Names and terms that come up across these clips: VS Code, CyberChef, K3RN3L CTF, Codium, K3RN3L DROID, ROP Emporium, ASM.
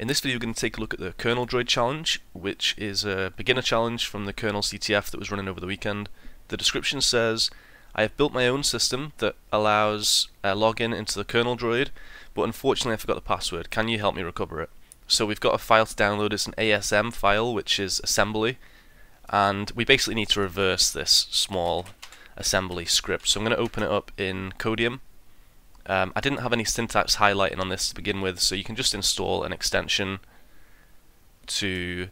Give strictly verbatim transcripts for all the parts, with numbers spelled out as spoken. In this video we're going to take a look at the kernel droid challenge, which is a beginner challenge from the kernel C T F that was running over the weekend. The description says, I have built my own system that allows a login into the kernel droid, but unfortunately I forgot the password. Can you help me recover it? So we've got a file to download. It's an A S M file, which is assembly, and we basically need to reverse this small assembly script. So I'm going to open it up in Codium. Um, I didn't have any syntax highlighting on this to begin with, so you can just install an extension to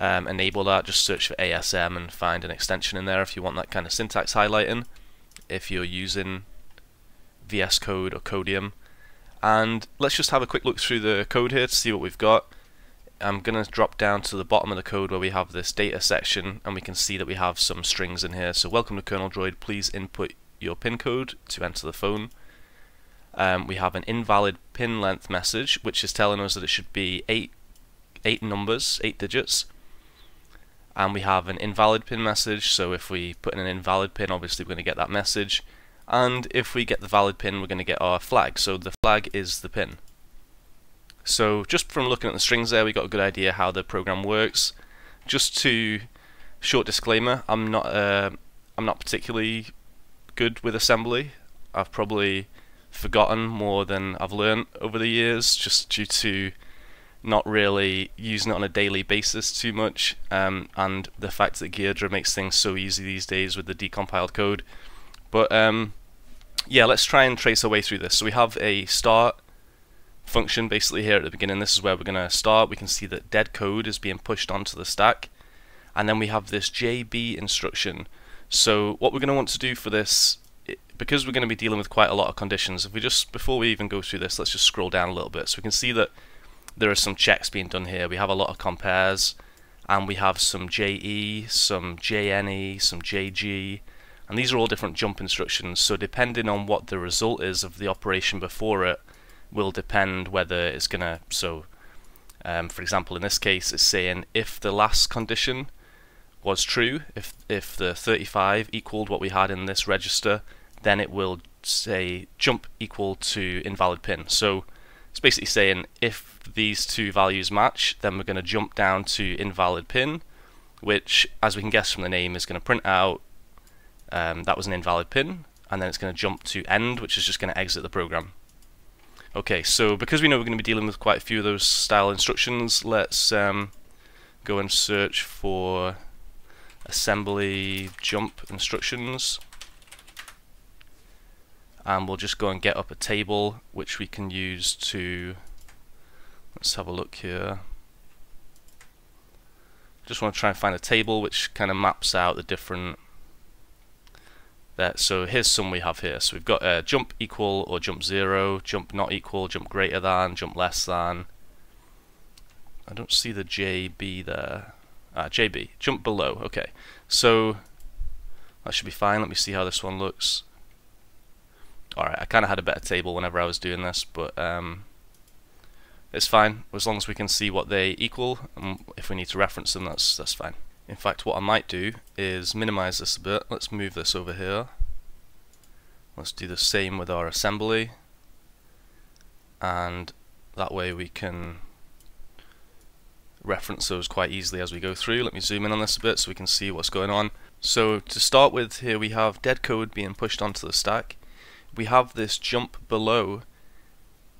um, enable that. Just search for A S M and find an extension in there if you want that kind of syntax highlighting, if you're using V S Code or Codium. And let's just have a quick look through the code here to see what we've got. I'm going to drop down to the bottom of the code where we have this data section, and we can see that we have some strings in here. So welcome to Kernel Droid, please input your pin code to enter the phone. Um, we have an invalid pin length message, which is telling us that it should be eight, eight numbers, eight digits. And we have an invalid pin message, so if we put in an invalid pin, obviously we're going to get that message. And if we get the valid pin, we're going to get our flag, so the flag is the pin. So just from looking at the strings there, we got a good idea how the program works. Just to short disclaimer, I'm not uh, I'm not particularly good with assembly. I've probably forgotten more than I've learned over the years, just due to not really using it on a daily basis too much, um, and the fact that K three R N three L makes things so easy these days with the decompiled code. But um, yeah, let's try and trace our way through this. So we have a start function basically here at the beginning. This is where we're going to start. We can see that dead code is being pushed onto the stack, and then we have this J B instruction. So what we're going to want to do for this, It, because we're going to be dealing with quite a lot of conditions, if we just, before we even go through this, let's just scroll down a little bit so we can see that there are some checks being done here. We have a lot of compares, and we have some J E, some J N E, some J G, and these are all different jump instructions, so depending on what the result is of the operation before it will depend whether it's going to, so um, for example in this case it's saying if the last condition was true, if if the thirty-five equaled what we had in this register, then it will say jump equal to invalid pin. So it's basically saying if these two values match, then we're going to jump down to invalid pin, which, as we can guess from the name, is going to print out um, that was an invalid pin, and then it's going to jump to end, which is just going to exit the program. Okay, so because we know we're going to be dealing with quite a few of those style instructions, let's um, go and search for assembly jump instructions, and we'll just go and get up a table which we can use to, let's have a look here, just want to try and find a table which kind of maps out the different, that, so here's some we have here. So we've got uh, jump equal or jump zero, jump not equal, jump greater than, jump less than. I don't see the J B there. Uh, J B, jump below, okay, so that should be fine. Let me see how this one looks. Alright, I kind of had a better table whenever I was doing this, but um, it's fine, as long as we can see what they equal, and if we need to reference them, that's, that's fine. In fact, what I might do is minimize this a bit. Let's move this over here. Let's do the same with our assembly, and that way we can reference those quite easily as we go through. Let me zoom in on this a bit so we can see what's going on. So to start with here, we have dead code being pushed onto the stack. We have this jump below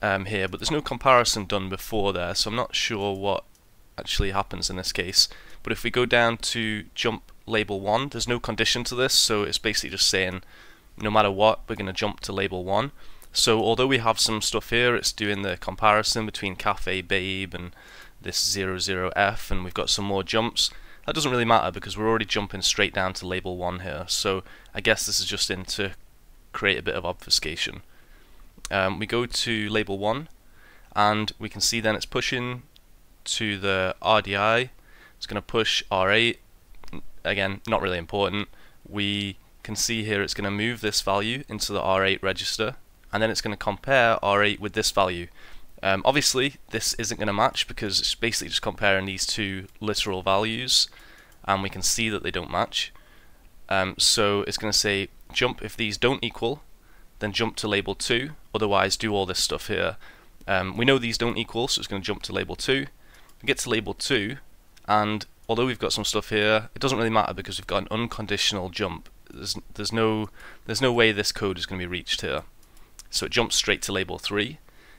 um, here, but there's no comparison done before there, so I'm not sure what actually happens in this case. But if we go down to jump label one, there's no condition to this, so it's basically just saying no matter what, we're going to jump to label one. So although we have some stuff here, it's doing the comparison between Cafe Babe and this zero zero F, and we've got some more jumps. That doesn't really matter because we're already jumping straight down to label one here, so I guess this is just in to create a bit of obfuscation. Um, we go to label one, and we can see then it's pushing to the R D I. It's going to push R eight, again, not really important. We can see here it's going to move this value into the R eight register, and then it's going to compare R eight with this value. Um, obviously this isn't going to match because it's basically just comparing these two literal values, and we can see that they don't match. Um, so it's going to say jump if these don't equal, then jump to label two, otherwise do all this stuff here. Um, we know these don't equal, so it's going to jump to label two. We get to label two, and although we've got some stuff here, it doesn't really matter because we've got an unconditional jump. There's, there's, no, there's no way this code is going to be reached here. So it jumps straight to label three.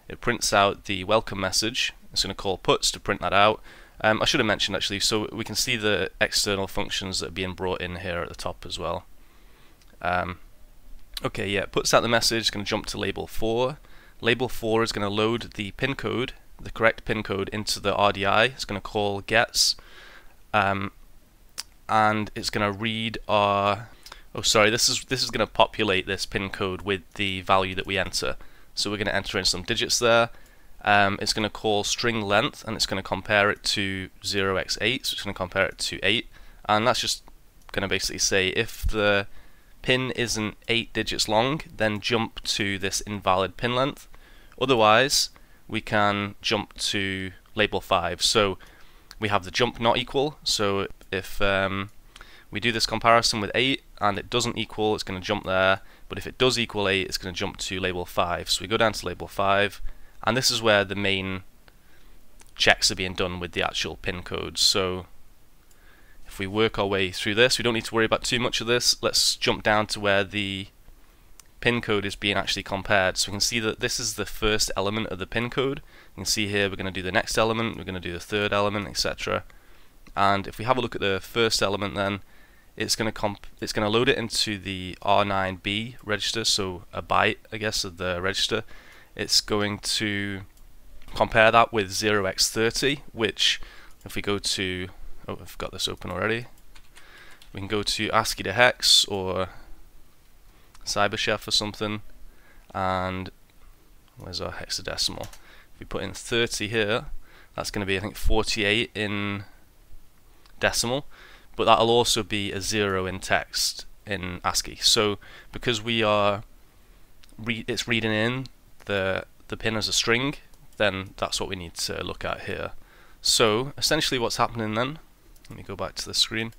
It prints out the welcome message. It's going to call puts to print that out. Um, I should have mentioned actually, so we can see the external functions that are being brought in here at the top as well. Um, okay, yeah, it puts out the message. It's going to jump to label four. Label four is going to load the pin code, the correct pin code, into the R D I. It's going to call gets, um, and it's going to read our. Oh, sorry. This is this is going to populate this pin code with the value that we enter. So we're going to enter in some digits there. Um, it's going to call string length, and it's going to compare it to zero x eight. So it's going to compare it to eight, and that's just going to basically say if the pin isn't eight digits long, then jump to this invalid pin length. Otherwise, we can jump to label five. So we have the jump not equal. So if um, we do this comparison with eight and it doesn't equal, it's going to jump there. But if it does equal eight, it's going to jump to label five. So we go down to label five, and this is where the main checks are being done with the actual pin codes. So if we work our way through this, we don't need to worry about too much of this. Let's jump down to where the pin code is being actually compared. So we can see that this is the first element of the pin code. You can see here we're going to do the next element, we're going to do the third element, et cetera. And if we have a look at the first element, then it's going to comp it's going to load it into the R nine B register, so a byte, I guess, of the register. It's going to compare that with zero x thirty, which if we go to, oh, I've got this open already. We can go to ASCII to hex or CyberChef or something, and where's our hexadecimal? If we put in thirty here, that's going to be, I think, forty-eight in decimal, but that'll also be a zero in text in ASCII. So because we are, re it's reading in the the pin as a string, then that's what we need to look at here. So essentially, what's happening then? Let me go back to the screen.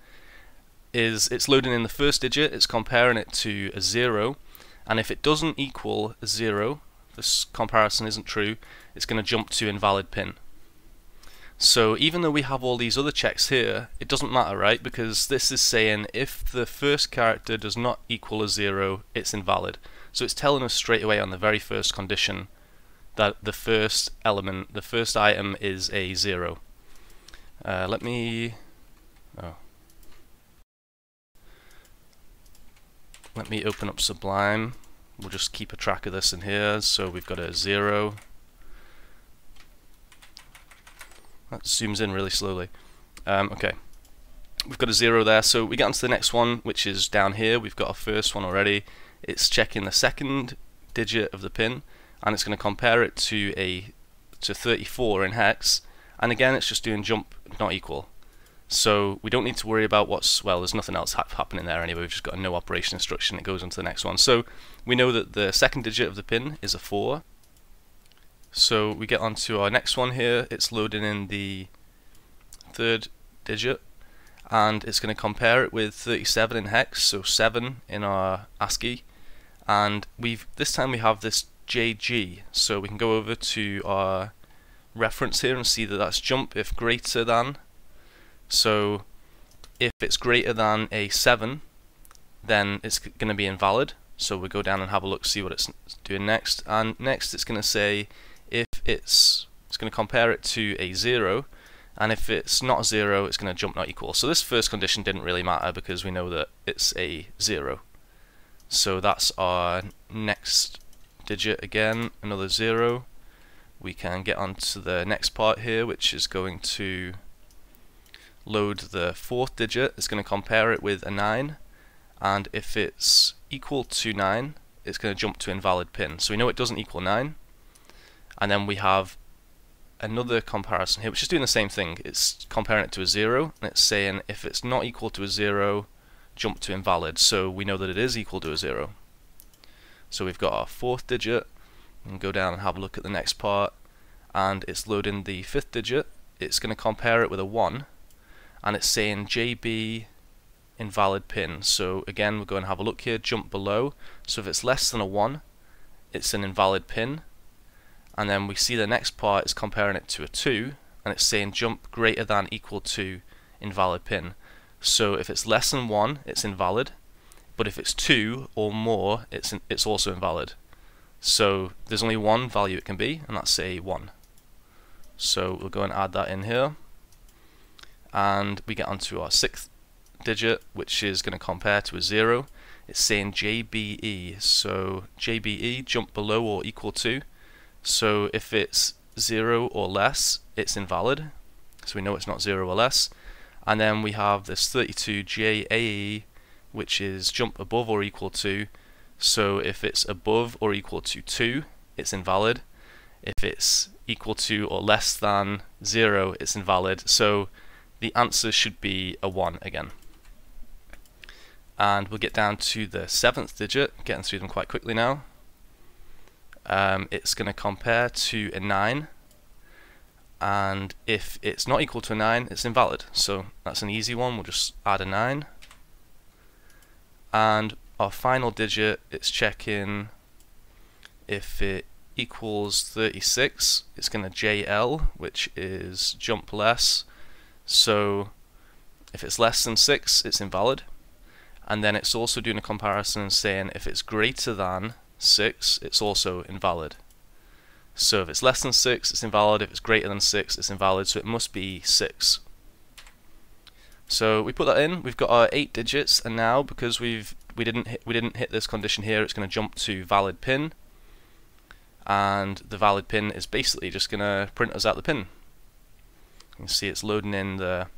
Is it's loading in the first digit, it's comparing it to a zero, and if it doesn't equal a zero, this comparison isn't true, it's going to jump to invalid pin. So even though we have all these other checks here, it doesn't matter, right? Because this is saying if the first character does not equal a zero, it's invalid. So it's telling us straight away on the very first condition that the first element, the first item, is a zero. Uh, let me... oh. Let me open up Sublime. We'll just keep a track of this in here. So we've got a zero. That zooms in really slowly. Um, okay. We've got a zero there. So we get onto the next one, which is down here. We've got our first one already. It's checking the second digit of the pin, and it's going to compare it to a to thirty-four in hex. And again, it's just doing jump not equal. So we don't need to worry about what's, well, there's nothing else ha happening there anyway. We've just got a no operation instruction. It goes on to the next one. So we know that the second digit of the pin is a four. So we get on to our next one here. It's loading in the third digit, and it's going to compare it with thirty-seven in hex, so seven in our ASCII. And we've this time we have this J G, so we can go over to our reference here and see that that's jump if greater than. So if it's greater than a seven, then it's going to be invalid. So we'll go down and have a look, see what it's doing next. And next it's going to say if it's, it's going to compare it to a zero, and if it's not a zero, it's going to jump not equal. So this first condition didn't really matter because we know that it's a zero. So that's our next digit again, another zero. We can get on to the next part here, which is going to load the fourth digit. It's going to compare it with a nine, and if it's equal to nine, it's going to jump to invalid pin. So we know it doesn't equal nine, and then we have another comparison here which is doing the same thing. It's comparing it to a zero, and it's saying if it's not equal to a zero, jump to invalid. So we know that it is equal to a zero. So we've got our fourth digit, and go down and have a look at the next part, and it's loading the fifth digit. It's going to compare it with a one, and it's saying J B invalid pin. So again, we're we'll going to have a look here, jump below. So if it's less than a one, it's an invalid pin. and then we see the next part is comparing it to a two, and it's saying jump greater than equal to invalid pin. So if it's less than one, it's invalid, but if it's two or more, it's in, it's also invalid. So there's only one value it can be, and that's a one. So we'll go and add that in here, and we get onto our sixth digit, which is going to compare to a zero. It's saying J B E, so J B E, jump below or equal to. So if it's zero or less, it's invalid, so we know it's not zero or less. And then we have this thirty-two J A E, which is jump above or equal to. So if it's above or equal to two, it's invalid. If it's equal to or less than zero, it's invalid. So the answer should be a one again. And we'll get down to the seventh digit, getting through them quite quickly now. Um, it's going to compare to a nine, and if it's not equal to a nine, it's invalid. So that's an easy one, we'll just add a nine. And our final digit, it's checking if it equals thirty-six, it's going to J L, which is jump less. So if it's less than six, it's invalid. And then it's also doing a comparison saying if it's greater than six, it's also invalid. So if it's less than six, it's invalid. If it's greater than six, it's invalid. So it must be six. So we put that in. We've got our eight digits, and now because we've we didn't hit, we didn't hit this condition here, it's going to jump to valid pin, and the valid pin is basically just going to print us out the pin. You can see it's loading in the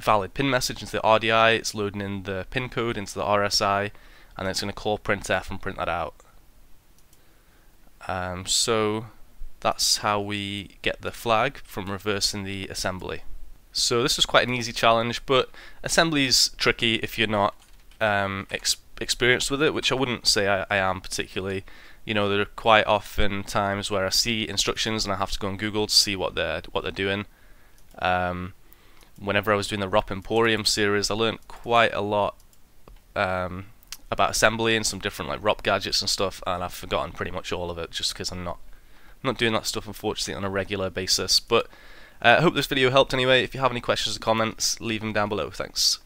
valid pin message into the R D I. It's loading in the pin code into the R S I, and then it's going to call printf and print that out. Um, so that's how we get the flag from reversing the assembly. So this was quite an easy challenge, but assembly's tricky if you're not um, ex experienced with it, which I wouldn't say I, I am particularly. You know, there are quite often times where I see instructions and I have to go on Google to see what they're what they're doing. Um, whenever I was doing the R O P Emporium series, I learned quite a lot um, about assembly and some different like R O P gadgets and stuff, and I've forgotten pretty much all of it just because I'm not not doing that stuff unfortunately on a regular basis. But uh, I hope this video helped anyway. If you have any questions or comments, leave them down below. Thanks.